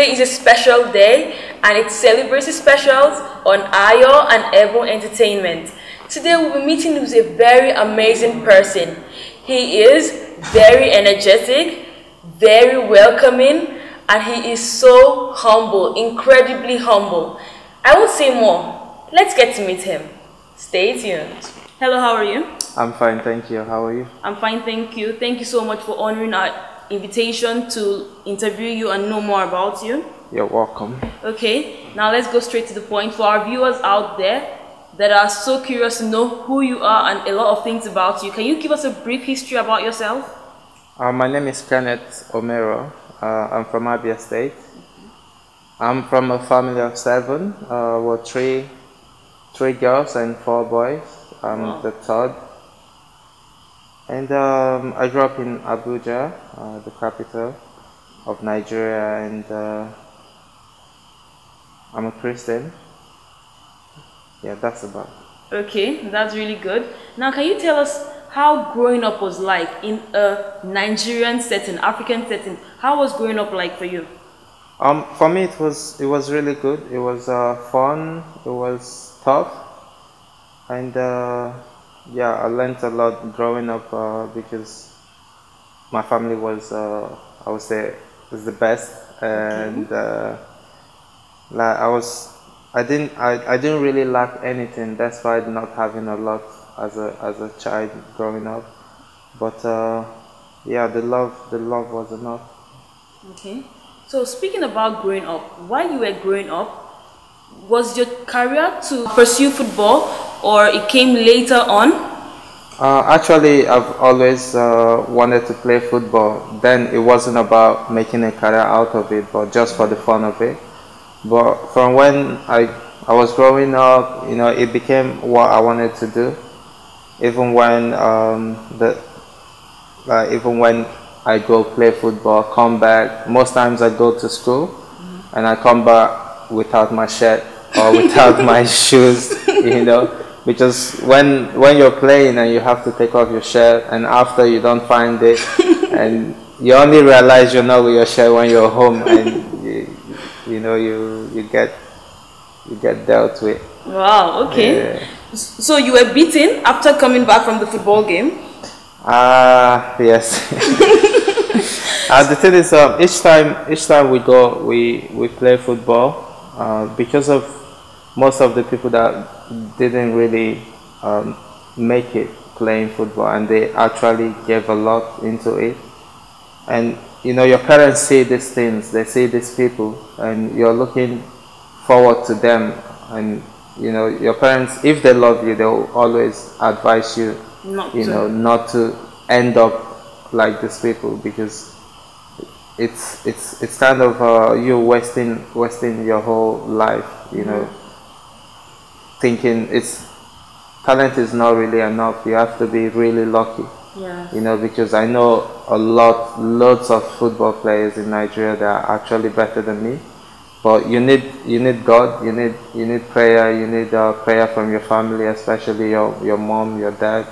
Today is a special day and it celebrates the specials on Ayo and Ebun Entertainment. Today we'll be meeting with a very amazing person. He is very energetic, very welcoming, and he is so humble, incredibly humble. I won't say more. Let's get to meet him. Stay tuned. Hello, how are you? I'm fine, thank you. How are you? I'm fine, thank you. Thank you so much for honoring our invitation to interview you and know more about you. You're welcome. Okay, now let's go straight to the point for our viewers out there that are so curious to know who you are and a lot of things about you. Can you give us a brief history about yourself? My name is Kenneth Omeruo. I'm from Abia State. I'm from a family of seven. We're three girls and four boys. I'm the third. And I grew up in Abuja, the capital of Nigeria, and I'm a Christian. Yeah, that's about it. Okay, that's really good. Now, can you tell us how growing up was like in a Nigerian setting, African setting? How was growing up like for you? For me, it was really good. It was fun. It was tough, and yeah, I learned a lot growing up because my family was, I would say, was the best, and like I didn't really lack anything. That's why not having a lot as a child growing up, but yeah, the love was enough. Okay, so speaking about growing up, while you were growing up, was your career to pursue football, or it came later on? Actually, I've always wanted to play football. Then it wasn't about making a career out of it, but just for the fun of it. But from when I was growing up, you know, it became what I wanted to do. Even when even when I go play football, come back, most times I go to school and I come back without my shirt or without my shoes, you know. Because when you're playing and you have to take off your shirt, and after you don't find it, and you only realize you're not with your shirt when you're home, and you know you get dealt with. Wow. Okay. Yeah. So you were beaten after coming back from the football game? Yes. The thing is, each time we play football, because of most of the people that didn't really make it playing football, and they actually gave a lot into it, and you know, your parents see these things, they see these people, and you're looking forward to them, and you know, your parents, if they love you, they'll always advise you not to end up like these people, because it's kind of you wasting your whole life, you know, thinking talent is not really enough. You have to be really lucky. Yeah. You know, because I know loads of football players in Nigeria that are actually better than me. But you need God. You need prayer. You need prayer from your family, especially your mom, your dad,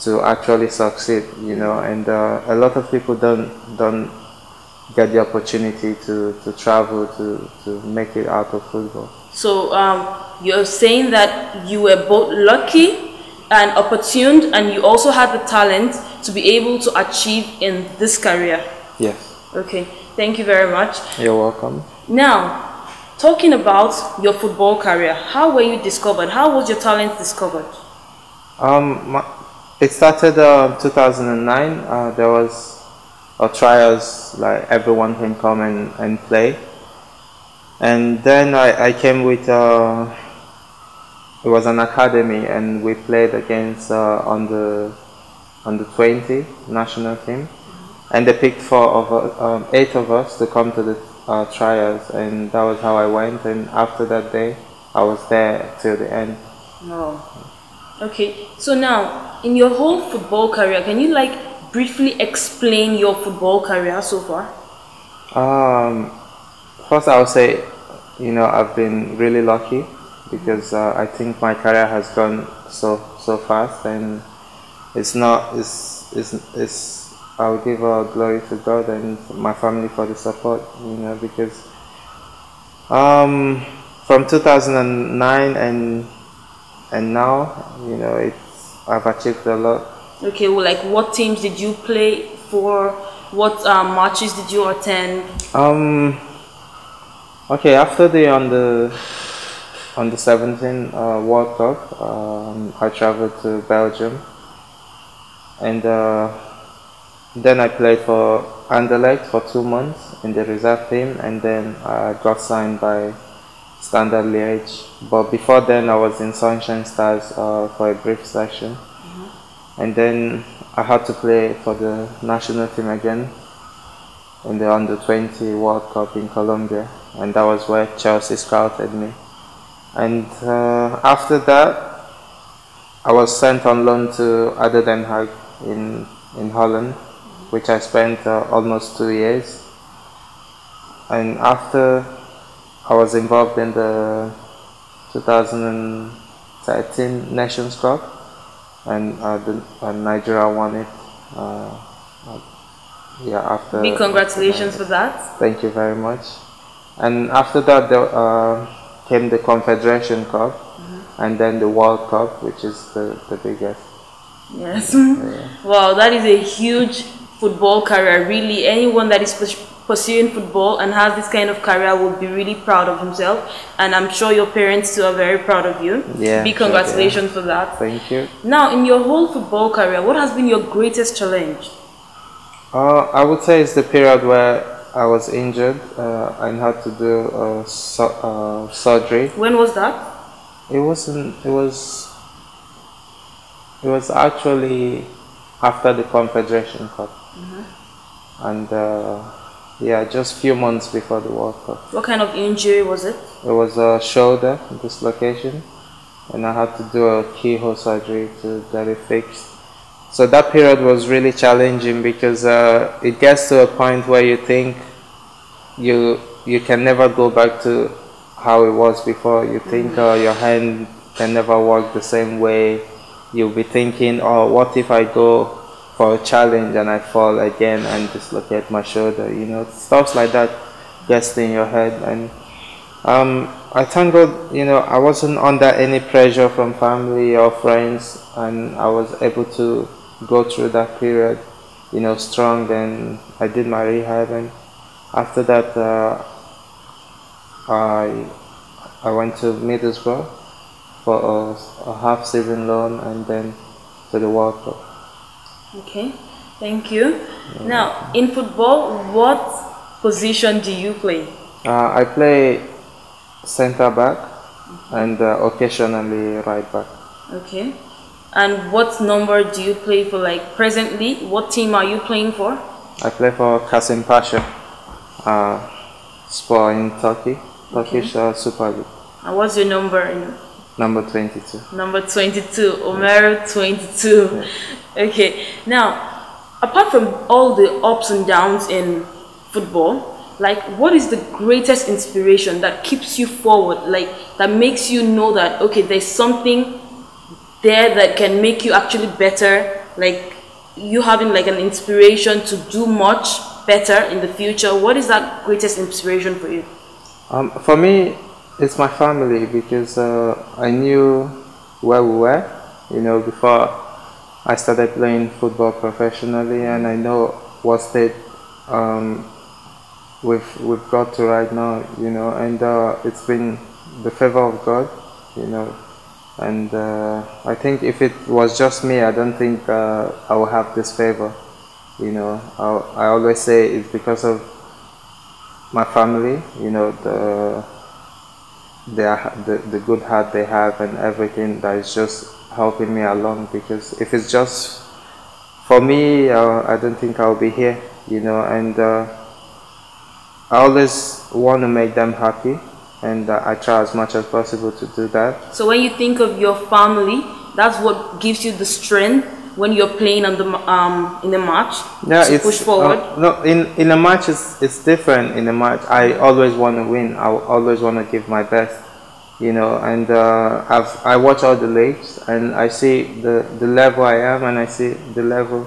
to actually succeed. You know, and a lot of people don't get the opportunity to travel to make it out of football. So you're saying that you were both lucky and opportune, and you also had the talent to be able to achieve in this career? Yes. Okay, thank you very much. You're welcome. Now, talking about your football career, how were you discovered? How was your talent discovered? It started in 2009. There was a trials, like everyone can come and play. And then I came with, it was an academy, and we played against on the 20 national team, and they picked eight of us to come to the trials, and that was how I went. And after that day, I was there till the end. Wow. Okay. So now, in your whole football career, can you briefly explain your football career so far? First, I would say, you know, I've been really lucky, because I think my career has gone so fast, and I would give glory to God and my family for the support, you know, because From 2009 and now, you know, I've achieved a lot. Okay, well, like what teams did you play for? What matches did you attend? Okay, after the under 17 World Cup, I traveled to Belgium, and then I played for Anderlecht for 2 months in the reserve team, and then I got signed by Standard Liège. But before then, I was in Sunshine Stars for a brief section, and then I had to play for the national team again in the under-20 World Cup in Colombia, and that was where Chelsea scouted me. And after that, I was sent on loan to Adderden Hague in Holland, which I spent almost 2 years. And after, I was involved in the 2013 Nations Cup, and Nigeria won it. Yeah, after. Big congratulations for that. Thank you very much. And after that, there came the Confederation Cup, and then the World Cup, which is the biggest. Yes. Wow, that is a huge football career. Really, anyone that is pursuing football and has this kind of career will be really proud of himself, and I'm sure your parents too are very proud of you. Yeah. Big congratulations for that. Thank you. Now, in your whole football career, what has been your greatest challenge? I would say it's the period where I was injured and had to do surgery. When was that? It wasn't. It was actually after the Confederation Cup, and yeah, just a few months before the World Cup. What kind of injury was it? It was a shoulder dislocation, and I had to do a keyhole surgery to get it fixed. So that period was really challenging because it gets to a point where you think you can never go back to how it was before. You think your hand can never work the same way. You'll be thinking, oh, what if I go for a challenge and I fall again and dislocate my shoulder? You know, stuff like that gets in your head. And I thank God, you know, I wasn't under any pressure from family or friends, and I was able to go through that period, you know, strong. Then I did my rehab, and after that, I went to Middlesbrough for a half-season loan, and then to the World Cup. Okay, thank you. Yeah. Now, in football, what position do you play? I play center back and occasionally right back. Okay. And what number do you play for? Like presently, what team are you playing for? I play for Kasim Pasha, Spor in Turkey, Turkish Super League. And what's your number? Number 22. Number 22, Omeruo 22. Yeah. Okay. Now, apart from all the ups and downs in football, like, what is the greatest inspiration that keeps you forward, like, that makes you know that, okay, there's something there that can make you actually better, like, you having, like, an inspiration to do much better in the future? What is that greatest inspiration for you? For me, it's my family, because I knew where we were, you know, before I started playing football professionally, and I know what state we've got to right now, you know, and it's been the favor of God, you know, and I think if it was just me, I don't think I would have this favor, you know. I always say it's because of my family, you know, the good heart they have and everything that is just helping me along, because if it's just for me, I don't think I'll be here, you know. And I always want to make them happy, and I try as much as possible to do that. So when you think of your family, that's what gives you the strength when you're playing on the in a match to push forward. No, in a match it's different. In a match, I always want to win. I always want to give my best, you know. And I watch all the leagues, and I see the level I am, and I see the level,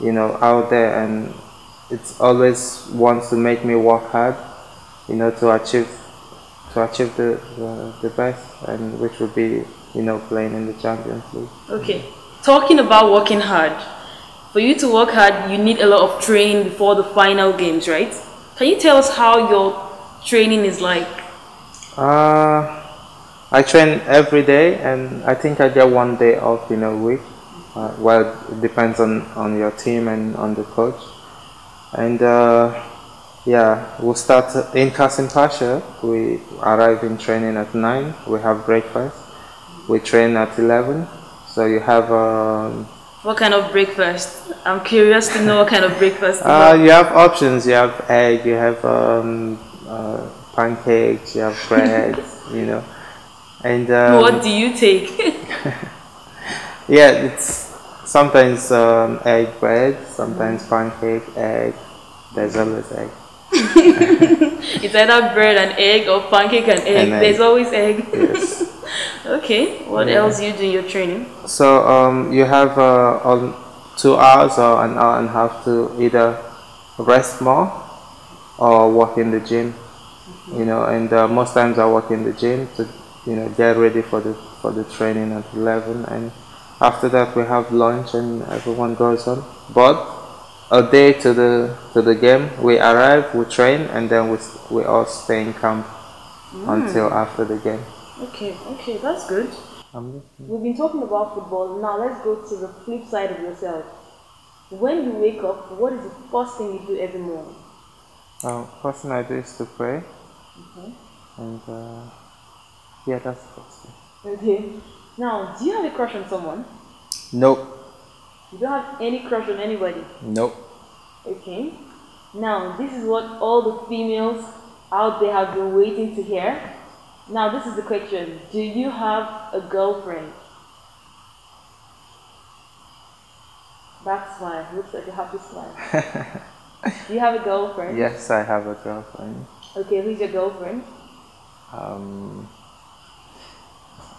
you know, out there, and it's always wants to make me work hard, you know, to achieve to achieve the best, and which would be, you know, playing in the Champions League. Okay, talking about working hard, for you to work hard, you need a lot of training before the final games, right? Can you tell us how your training is like? I train every day, and I think I get one day off in a week. Well, it depends on your team and on the coach. And yeah, we'll start in Kasim Pasha. We arrive in training at 9. We have breakfast. We train at 11. So you have. What kind of breakfast? I'm curious to know what kind of breakfast. You have options. You have egg. You have pancakes. You have bread. You know. And what do you take? Yeah, it's sometimes egg bread, sometimes pancake, egg. There's always egg. It's either bread and egg or pancake and egg. And egg. There's always egg. Yes. Okay. What else you do in your training? So you have 2 hours or an hour and a half to either rest more or work in the gym. You know, and most times I work in the gym to, you know, get ready for the training at 11, and after that, we have lunch and everyone goes on. But a day to the game, we arrive, we train, and then we all stay in camp until after the game. Okay, okay, that's good. We've been talking about football. Now let's go to the flip side of yourself. When you wake up, what is the first thing you do every morning? First thing I do is to pray. Okay. And yeah, that's the first thing. Okay. Now, do you have a crush on someone? Nope. You don't have any crush on anybody? Nope. Okay. Now, this is what all the females out there have been waiting to hear. Now, this is the question. Do you have a girlfriend? That smile. Looks like a happy smile. Do you have a girlfriend? Yes, I have a girlfriend. Okay, who's your girlfriend?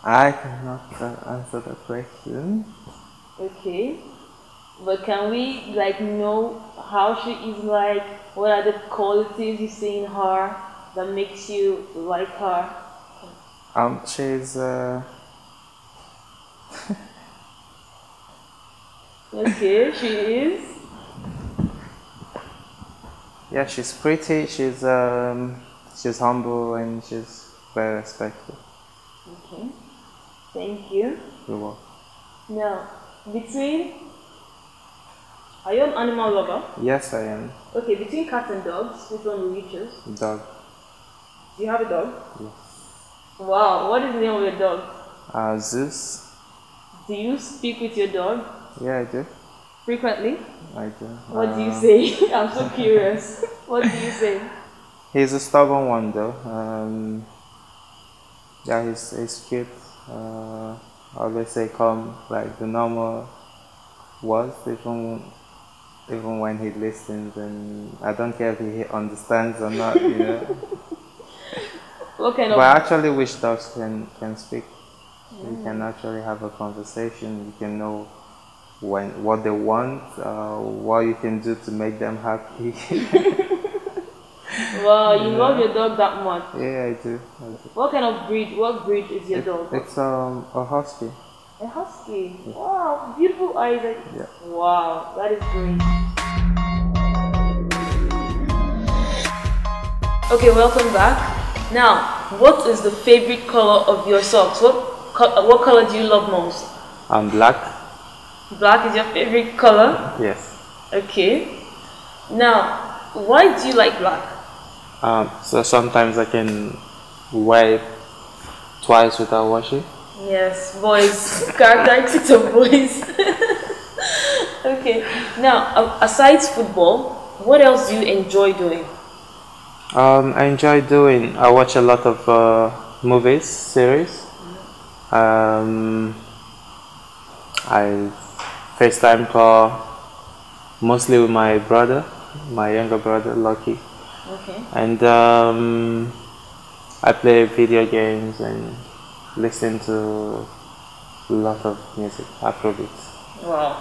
I cannot answer the question. Okay, but can we like know how she is like? What are the qualities you see in her that makes you like her? She's. Okay, she is. Yeah, she's pretty. She's humble, and she's very respectful. Okay. Thank you. You're welcome. Now, between... Are you an animal lover? Yes, I am. Okay, between cats and dogs, which one will you choose? Dog. Do you have a dog? Yes. Wow, what is the name of your dog? Zeus. Do you speak with your dog? Yeah, I do. Frequently? I do. What do you say? I'm so curious. What do you say? He's a stubborn one though. Yeah, he's cute. I always say calm, like the normal words, even when he listens, and I don't care if he understands or not, you know. What kind of... But I actually wish dogs can speak. You can actually have a conversation. You can know what they want, what you can do to make them happy. Wow, you love your dog that much? Yeah, I do. What kind of breed? What breed is your dog? It's a husky. A husky. Yeah. Wow, beautiful eyes. Yeah. Wow, that is great. Okay, welcome back. Now, what is the favorite color of your socks? What color do you love most? Black. Black is your favorite color? Yes. Okay. Now, why do you like black? So sometimes I can wear it twice without washing. Yes, boys. Characteristics of boys. Okay. Now, aside football, what else do you enjoy doing? I watch a lot of movies, series. I FaceTime call mostly with my brother, my younger brother, Lucky. Okay. And I play video games and listen to a lot of music, Afrobeats. Wow,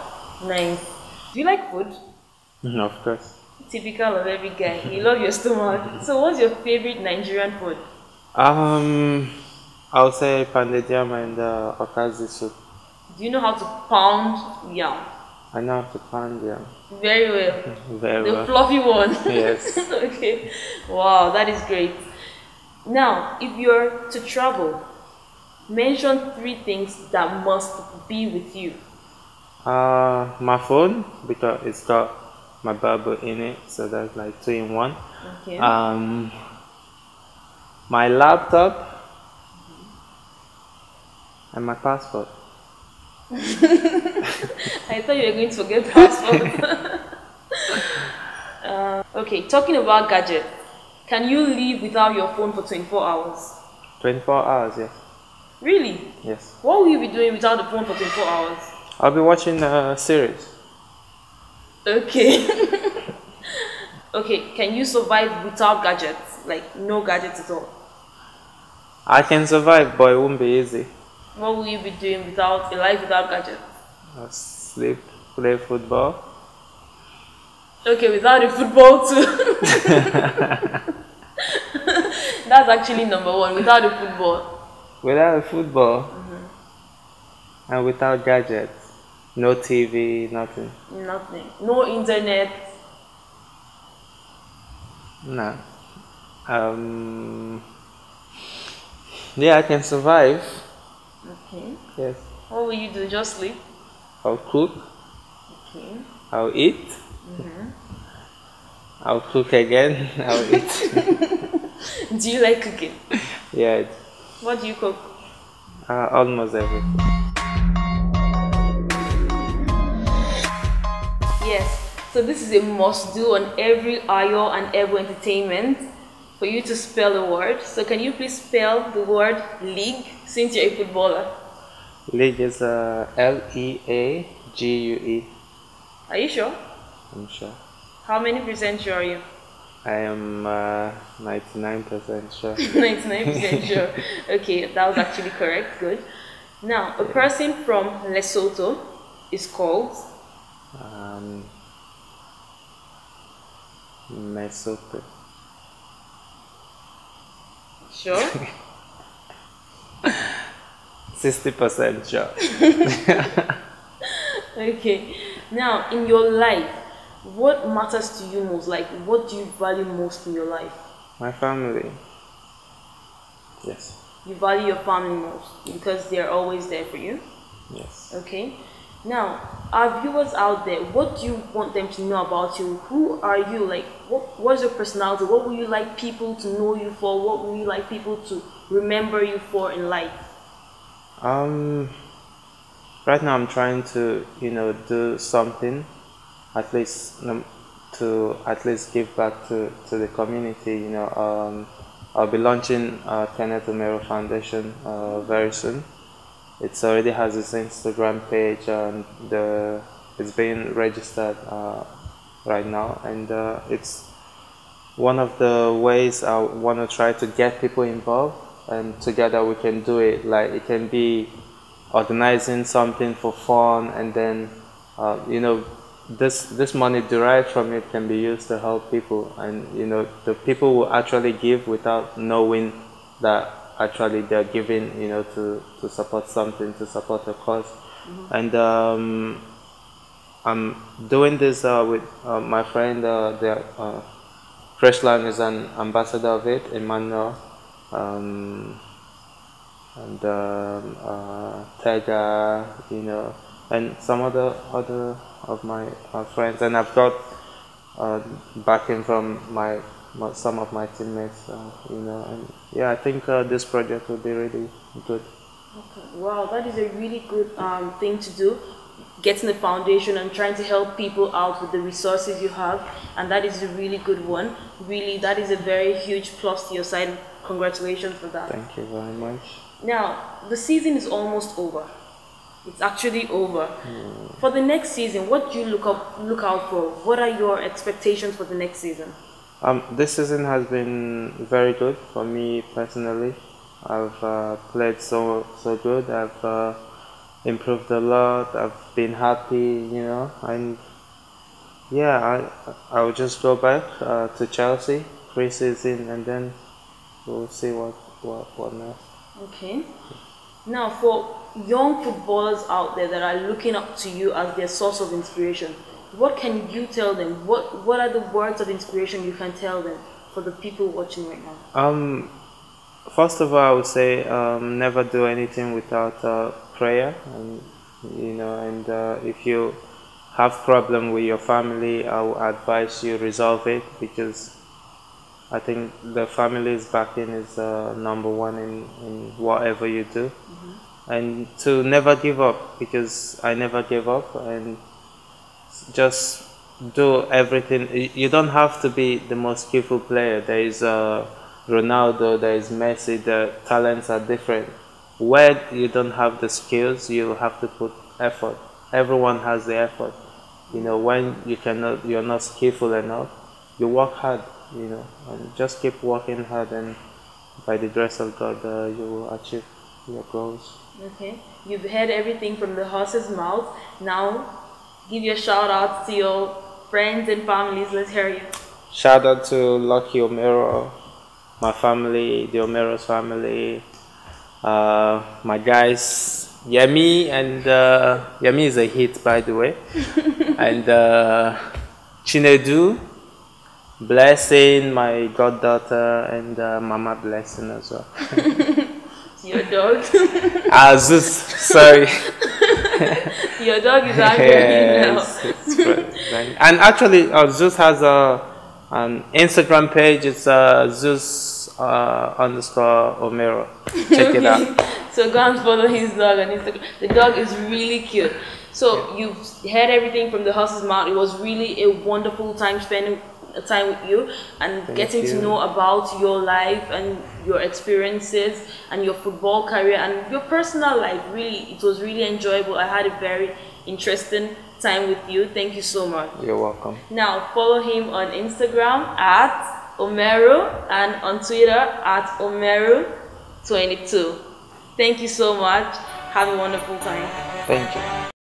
nice. Do you like food? No, of course. Typical of every guy, you love your stomach. So what's your favorite Nigerian food? I would say pounded yam and okazi soup. Do you know how to pound yam? I know how to pound yam. Very well. Very well. The fluffy one. Yes. Okay. Wow, that is great. Now, if you're to travel, mention three things that must be with you. My phone, because it's got my Bible in it, so that's like 2 in 1. Okay. My laptop and my passport. I thought you were going to forget passport. Okay, talking about gadget, can you live without your phone for 24 hours? 24 hours, yes. Really? Yes. What will you be doing without the phone for 24 hours? I'll be watching a series. Okay. Okay, can you survive without gadgets? Like, no gadgets at all? I can survive, but it won't be easy. What will you be doing without a life without gadgets? I'll sleep, play football. Okay, without a football too. That's actually number 1, without a football. Without a football, and without gadgets, no TV, nothing. Nothing. No internet. No. Yeah, I can survive. Okay. Yes. What will you do? Just sleep? I'll cook. Okay. I'll eat. I'll cook again. I'll eat. Do you like cooking? Yeah. What do you cook? Almost everything. Yes, so this is a must do on every Ayo and Ebun Entertainment for you to spell the word. So can you please spell the word league since you're a footballer? League is L-E-A-G-U-E. Are you sure? I'm sure. How many percent sure are you? I am 99% sure. 99% sure. Okay, that was actually correct. Good. Now, a person from Lesotho is called? Lesotho. Sure? 60% sure. Okay. Now, in your life, what matters to you most? Like, what do you value most in your life? My family. Yes. You value your family most because they're always there for you? Yes. Okay. Now, our viewers out there, what do you want them to know about you? Who are you? Like, what's your personality? What would you like people to know you for? What would you like people to remember you for in life? Right now I'm trying to, do something. At least to give back to the community, I'll be launching Kenneth Omeruo Foundation very soon. It already has its Instagram page and it's being registered right now, and it's one of the ways I want to try to get people involved, and together we can do it. Like, it can be organizing something for fun, and then this money derived from it can be used to help people, and the people will actually give without knowing that actually they're giving, to support something, to support a cause. And I'm doing this with my friend. Freshline is an ambassador of it, Emmanuel, and Tega, and some other of my friends, and I've got backing from some of my teammates, and yeah, I think this project will be really good. Okay. Wow, that is a really good thing to do, getting the foundation and trying to help people out with the resources you have, and that is a really good one. Really, that is a very huge plus to your side. Congratulations for that. Thank you very much. Now, the season is almost over. It's actually over. For the next season, what do you look out for? What are your expectations for the next season? This season has been very good for me personally. I've played so good. I've improved a lot. I've been happy, and yeah, I will just go back to Chelsea pre-season, and then we'll see what who are nice. Okay. Now, for young footballers out there that are looking up to you as their source of inspiration, what can you tell them? What are the words of inspiration you can tell them for the people watching right now? First of all, I would say never do anything without prayer, and if you have problem with your family, I would advise you resolve it, because I think the family's backing is number one in whatever you do. Mm-hmm. And to never give up, because I never gave up, and just do everything. You don't have to be the most skillful player. There is Ronaldo, there is Messi, the talents are different. Where you don't have the skills, you have to put effort. Everyone has the effort. When you're not skillful enough, you work hard. And just keep working hard, and by the grace of God, you will achieve your goals. Okay, you've heard everything from the horse's mouth. Now, give your shout out to your friends and families. Let's hear you. Shout out to Lucky Omeruo, my family, the Omeruo's family, my guys. Yemi, and Yemi is a hit, by the way, and Chinedu, Blessing, my goddaughter, and Mama Blessing as well. Your dog. Sorry. Your dog is angry yes, now. And actually, Zeus has an Instagram page. It's Zeus underscore Omeruo. Check it out. So go and follow his dog on Instagram. The dog is really cute. So you've heard everything from the horse's mouth. It was really a wonderful time spending time with you and getting to know about your life and your experiences and your football career and your personal life. Really, it was really enjoyable. I had a very interesting time with you. Thank you so much. You're welcome. Now follow him on Instagram at Omeruo and on Twitter at Omeruo22. Thank you so much. Have a wonderful time. Thank you.